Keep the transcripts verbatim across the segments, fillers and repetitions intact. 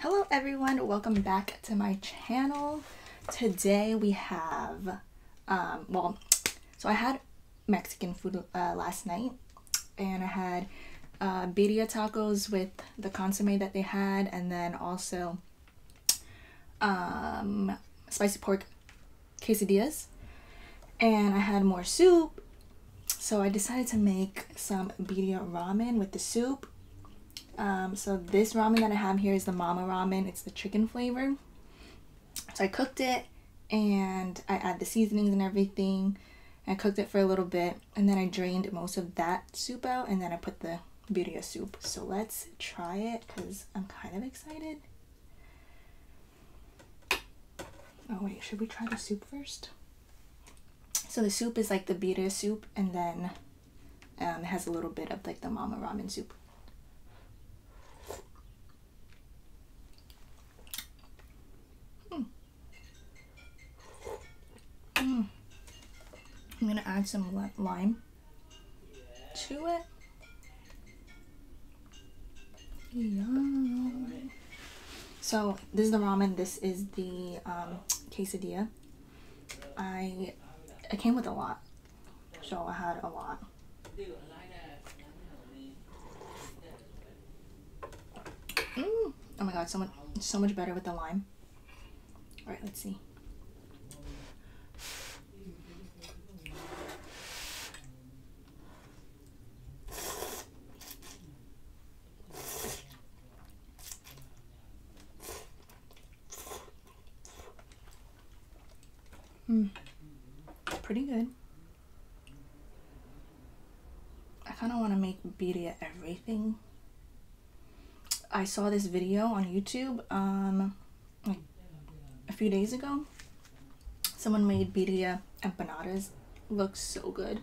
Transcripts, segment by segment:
Hello everyone, welcome back to my channel. Today we have um well so I had Mexican food uh, last night, and I had uh birria tacos with the consomme that they had, and then also um spicy pork quesadillas, and I had more soup, so I decided to make some birria ramen with the soup. Um, so this ramen that I have here is the mama ramen. It's the chicken flavor. So I cooked it and I add the seasonings and everything. And I cooked it for a little bit, and then I drained most of that soup out, and then I put the birria soup. So let's try it because I'm kind of excited. Oh wait, should we try the soup first? So the soup is like the birria soup, and then um, it has a little bit of like the mama ramen soup. Mm. I'm gonna add some lime to it. Yum. So this is the ramen. This is the um, quesadilla. I it came with a lot, so I had a lot. Mm. Oh my god, so much so much better with the lime. All right, let's see. Mm. Pretty good. I kind of want to make birria everything. I saw this video on YouTube um, like a few days ago. Someone made birria empanadas. Looks so good.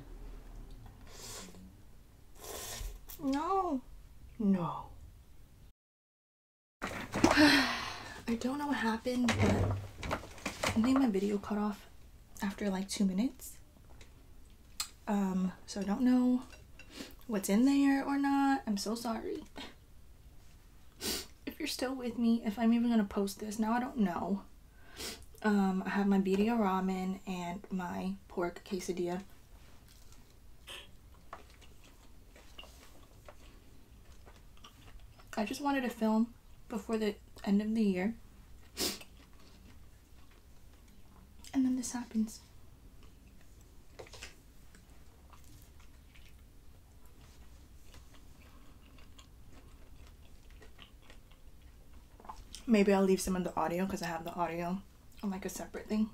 No. No. I don't know what happened, but I think my video cut off after like two minutes. Um, so I don't know what's in there or not. I'm so sorry. If you're still with me, if I'm even gonna post this now, I don't know. Um, I have my birria ramen and my pork quesadilla. I just wanted to film before the end of the year, and then this happens. Maybe I'll leave some of the audio because I have the audio on like a separate thing.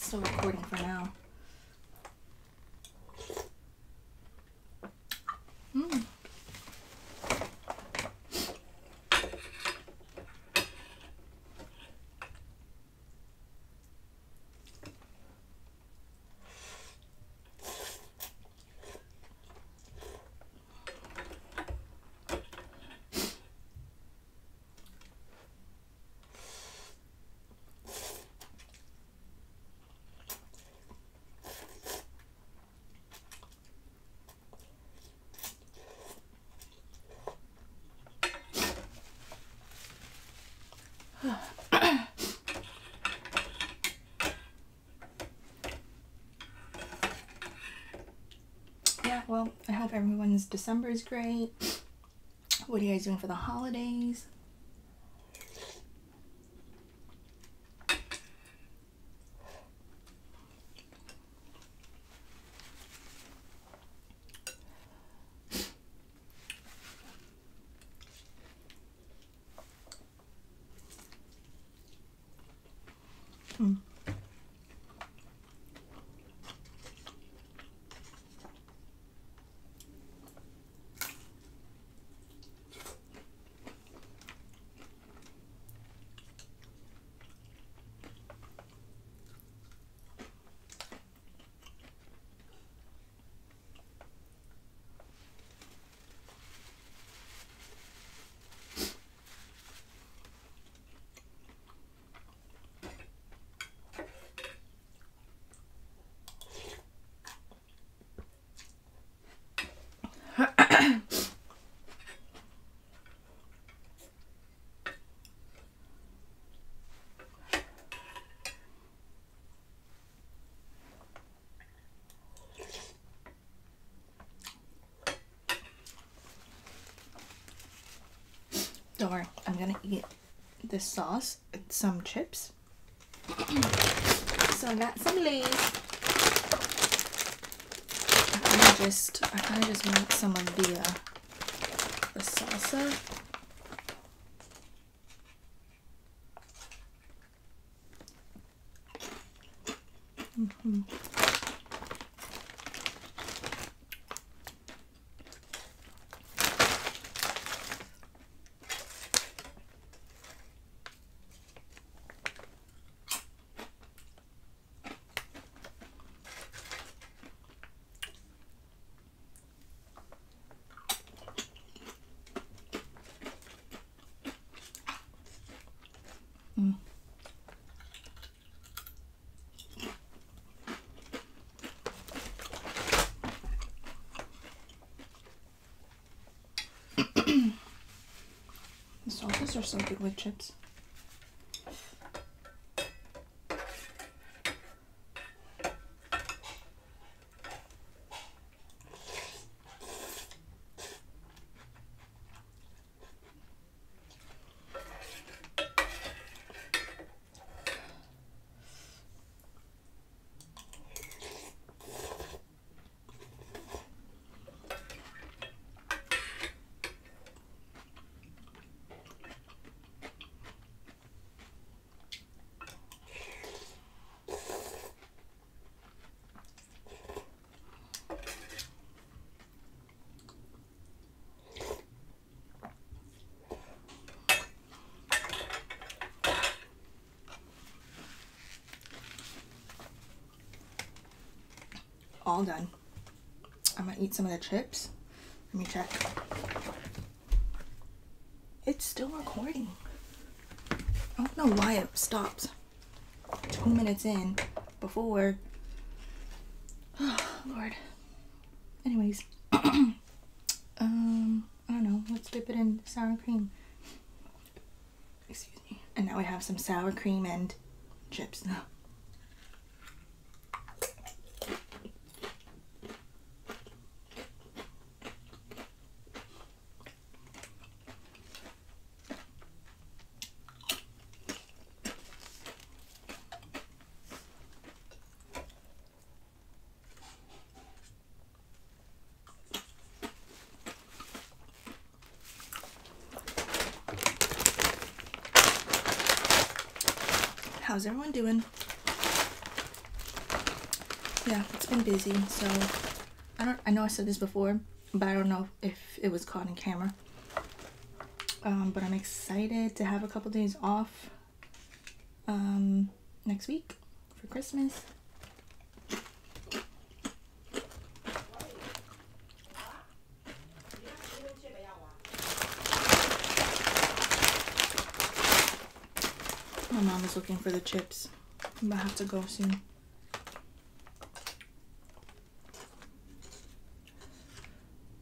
Still recording for now. Mm. Well, I hope everyone's December is great. What are you guys doing for the holidays? Hmm. store. I'm gonna eat this sauce with some chips. So I got some Lay's. I kind of just, I kind of just want some of the, uh, the salsa. Mm-hmm. Mm. The sauces are so good with chips. All done. I'm gonna eat some of the chips. Let me check. It's still recording. I don't know why it stops two minutes in before. Oh Lord. Anyways, um, I don't know. Let's dip it in sour cream. Excuse me. And now we have some sour cream and chips now. How's everyone doing? Yeah, it's been busy, so I don't I know I said this before, but I don't know if it was caught on camera. Um, but I'm excited to have a couple days off um next week for Christmas. My mom is looking for the chips. I'm gonna have to go soon.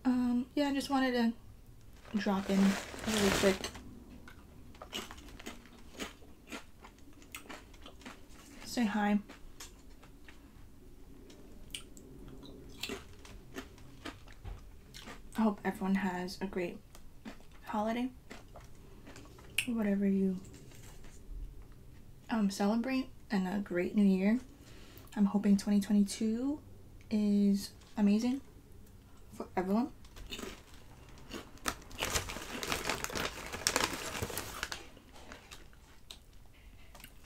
Um, yeah, I just wanted to drop in really quick. Say hi. I hope everyone has a great holiday. Whatever you Um, celebrate, and a great new year. I'm hoping twenty twenty-two is amazing for everyone.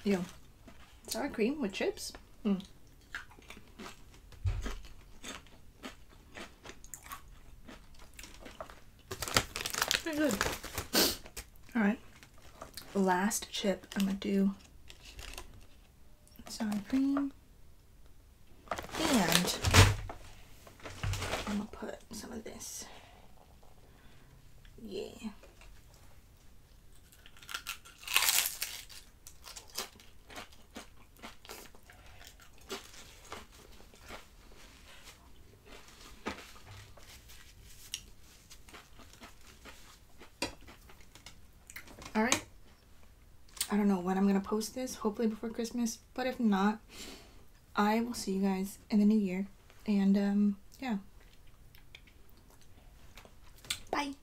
Yo, sour cream with chips. Mm. Pretty good. All right, last chip I'm gonna do. Sour cream, and I'm gonna put some of this. Yeah. All right. I don't know when I'm gonna post this, hopefully before Christmas, but if not, I will see you guys in the new year, and um, yeah. Bye.